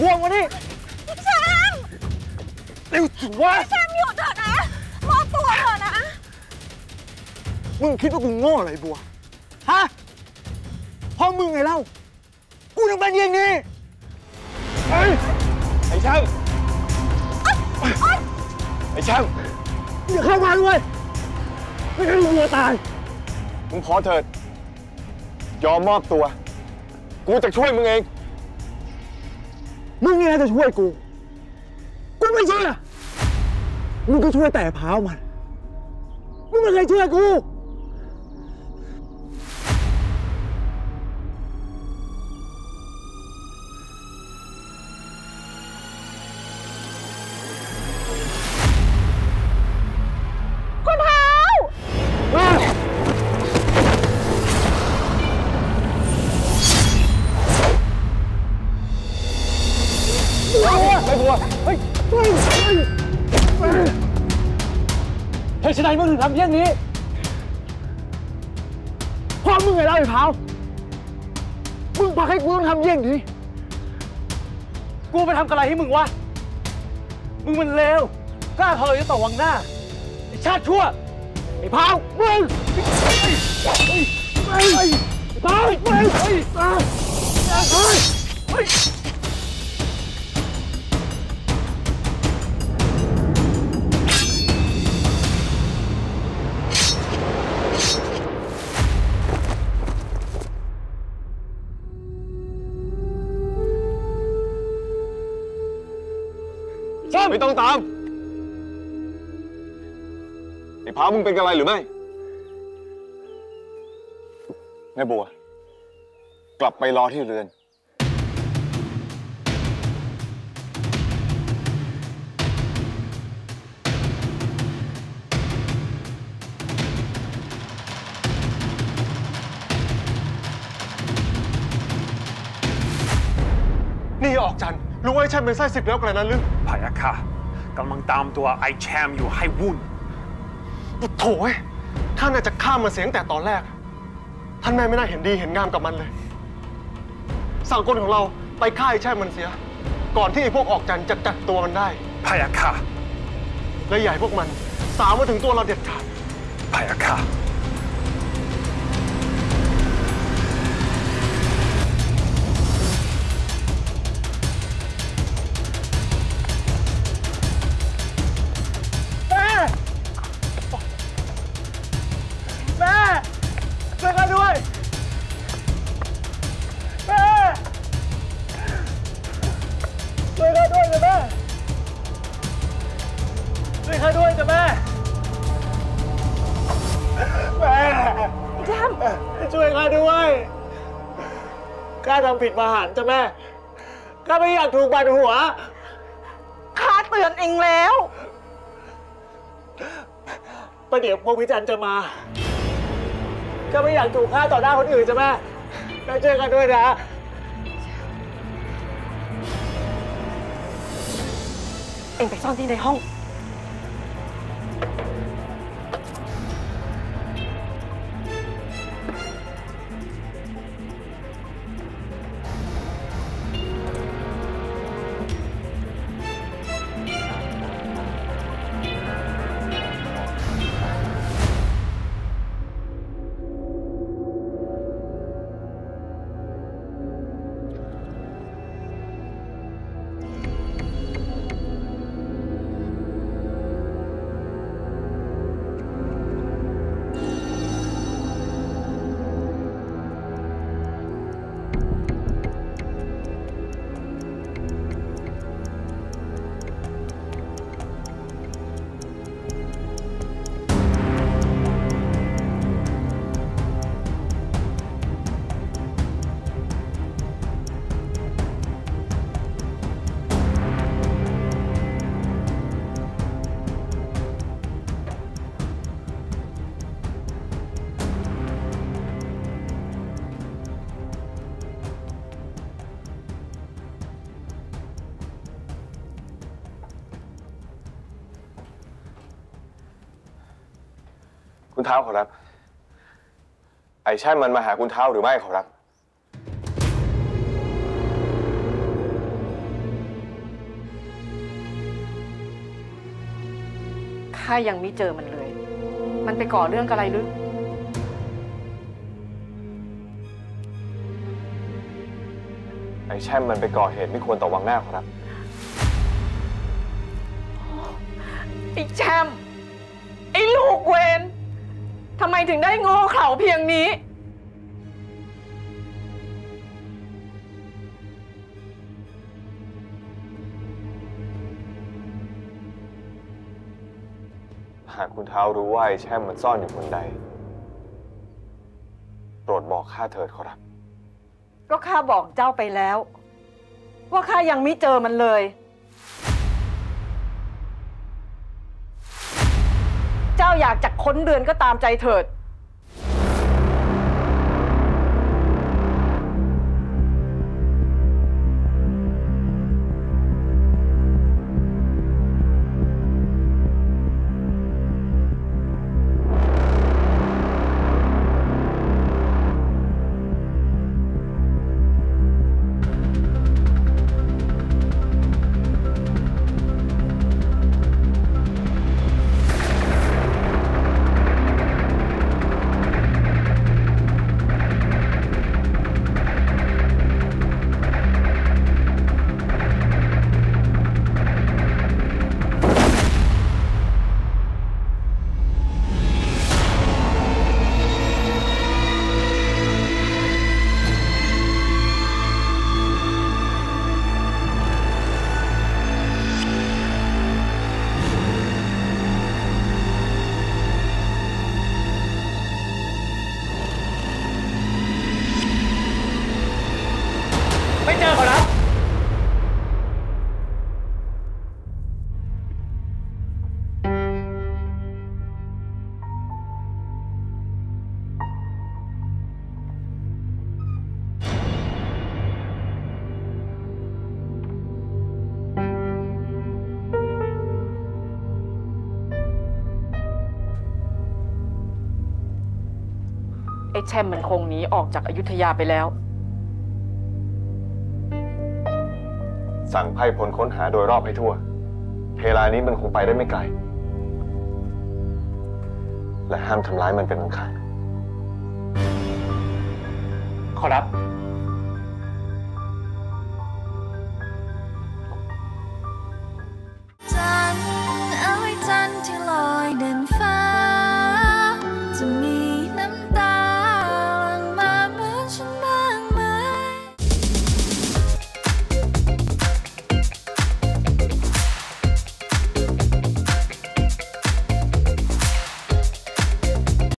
ง่วงวะนี่พี่แชมป์เร็วสิวะพี่แชมป์หยุดเถอะนะมอบตัวเถอะนะมึงคิดว่ากูโง่อะไรบัวฮะพ่อมึงไงเล่ากูถึงเป็นอย่างนี้ไอ้แชมป์ไอ้แชมป์อย่าเข้ามาด้วยไม่งั้นมึงจะตายมึงขอเถิดยอมมอบตัวกูจะช่วยมึงเองมึงนี่นะจะช่วยกูไม่เชื่อมึงก็ช่วยแต่เผามันมึงไม่เคยเชื่อกูฉะนั้นมึงถึงทำเช่นนี้พ่อมึงไงเล่าไอ้เผามึงพาให้กูต้องทำเยี่ยงนี้กูไปทำอะไรให้มึงวะมึงมันเลวกล้าเผยต่อวังหน้าไอ้ชาติชั่วไอ้เผามึงไอ้เผาไม่ต้องตามไอ้เผามึงเป็นอะไรหรือไม่แม่บัวกลับไปรอที่เรือนนี่ออกจันรู้ว่าไอ้แชมป์เป็นไส้ศึกแล้วไกลนั้นหรือพายาค่ะกำลังตามตัวไอ้แชมป์อยู่ให้วุ่นปุโถยท่านอาจจะฆ่ามันเสียงแต่ตอนแรกท่านแม่ไม่น่าเห็นดีเห็นงามกับมันเลยสั่งคนของเราไปฆ่าไอ้แชมป์มันเสียก่อนที่ไอ้พวกออกจันจะจัดตัวมันได้พายาค่ะและอย่าให้พวกมันสาวมาถึงตัวเราเด็ดขาดพายาค่ะผิดมหันต์จ้ะแม่ข้าไม่อยากถูกบันหัวข้าเตือนเองแล้วประเดี๋ยวพวกวิจารณ์จะมาข้าไม่อยากถูกฆ่าต่อหน้าคนอื่นจ้ะแม่ได้เจอกันด้วยนะเองไปซ่อนที่ในห้องคุณเท้าขอรับไอ้แช่มันมาหาคุณเท้าหรือไม่ขอรับ ข้ายังไม่เจอมันเลยมันไปก่อเรื่องอะไรหรือไอ้แช่มมันไปก่อเหตุไม่ควรต่อวังหน้าครับไอ้แช่มไอ้ลูกเวรทำไมถึงได้โง่เขลาเพียงนี้หากคุณเท้ารู้ว่าไอ้แช่มมันซ่อนอยู่บนใดโปรดบอกข้าเถิดขอรับก็ข้าบอกเจ้าไปแล้วว่าข้ายังไม่เจอมันเลยเจ้าอยากจะค้นเรือนก็ตามใจเถิดไอ้แช่มมันคงหนีออกจากอยุธยาไปแล้วสั่งไพร่พลค้นหาโดยรอบให้ทั่วเพลานี้มันคงไปได้ไม่ไกลและห้ามทำร้ายมันเป็นอันขาดขอรับ